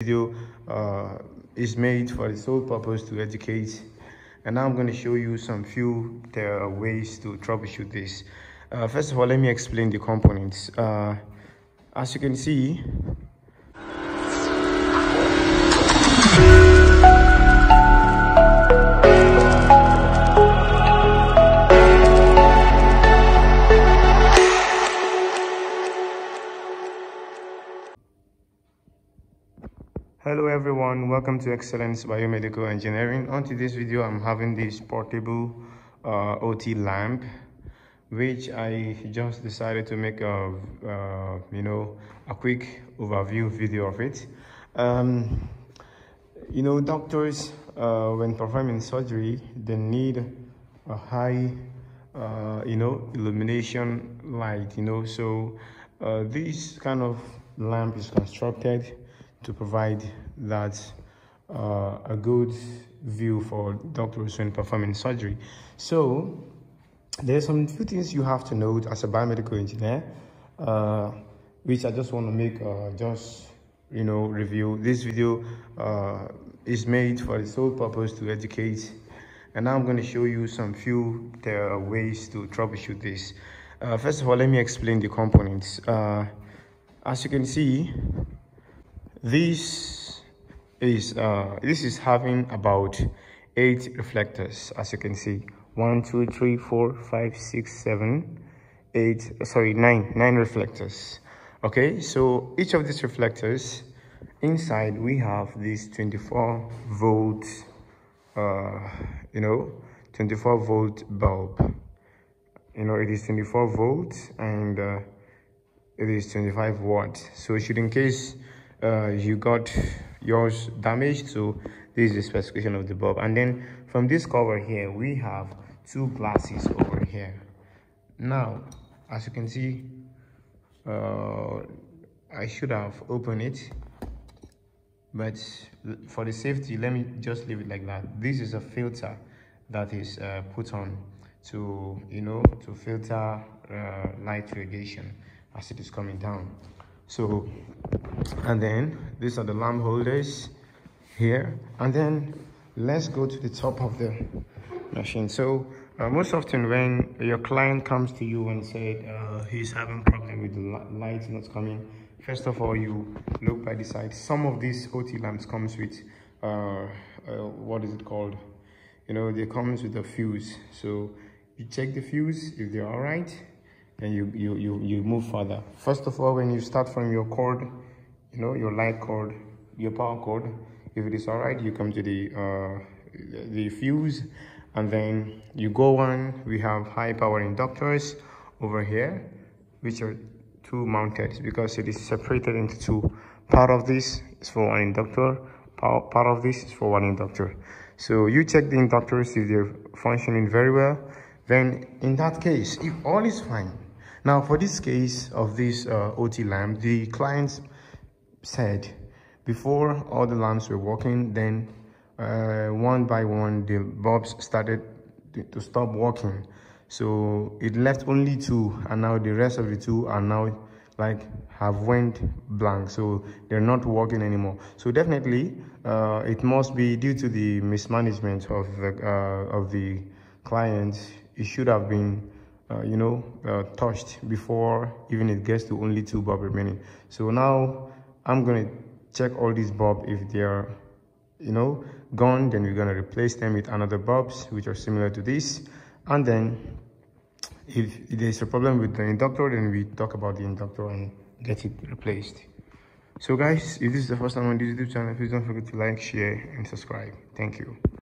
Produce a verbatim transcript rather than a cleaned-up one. Video uh, is made for the sole purpose to educate, and now I'm going to show you some few uh, ways to troubleshoot this. Uh, first of all, let me explain the components. Uh, as you can see, hello everyone, welcome to Excellence Biomedical Engineering. On today's video, I'm having this portable uh, O T lamp, which I just decided to make a uh, you know a quick overview video of it. Um, you know, doctors uh, when performing surgery, they need a high uh, you know illumination light. You know, so uh, this kind of lamp is constructed to provide that uh, a good view for doctors when performing surgery. So there's some few things you have to note as a biomedical engineer, uh, which I just want to make uh, just you know review. This video uh, is made for the sole purpose to educate, and now I'm going to show you some few uh, ways to troubleshoot this. Uh, first of all, let me explain the components. Uh, as you can see, this is uh this is having about eight reflectors. As you can see, one two three four five six seven eight, sorry, nine nine reflectors. Okay, so each of these reflectors, inside we have this twenty-four volt uh you know twenty-four volt bulb. You know, it is twenty-four volts and uh, it is twenty-five watts. So should in case Uh, you got yours damaged, so this is the specification of the bulb. And then from this cover here, we have two glasses over here. Now, as you can see, uh, I should have opened it, but for the safety, let me just leave it like that. This is a filter that is uh, put on to you know to filter uh, light radiation as it is coming down. So, and then these are the lamp holders here, and then let's go to the top of the machine. So uh, most often when your client comes to you and said uh, he's having problem with the lights not coming, first of all you look by the side. Some of these O T lamps comes with uh, uh, what is it called, you know they comes with a fuse. So you check the fuse, if they're all right, and you, you you you move further. First of all, when you start from your cord, you know your light cord, your power cord, if it is all right, you come to the uh the fuse, and then you go on. We have high power inductors over here, which are two mounted because it is separated into two. Part of this is for one inductor, part, part of this is for one inductor. So you check the inductors if they're functioning very well. Then in that case, if all is fine. Now, for this case of this uh, O T lamp, the client said before all the lamps were working, then uh, one by one, the bulbs started to stop working. So it left only two, and now the rest of the two are now like have went blank. So they're not working anymore. So definitely uh, it must be due to the mismanagement of the, uh, of the client. It should have been Uh, you know, uh, touched before even it gets to only two bulb remaining. So now I'm gonna check all these bulbs. If they are, you know, gone, then we're gonna replace them with another bulbs which are similar to this. And then if there's a problem with the inductor, then we talk about the inductor and get it replaced. So guys, if this is the first time on this YouTube channel, please don't forget to like, share, and subscribe. Thank you.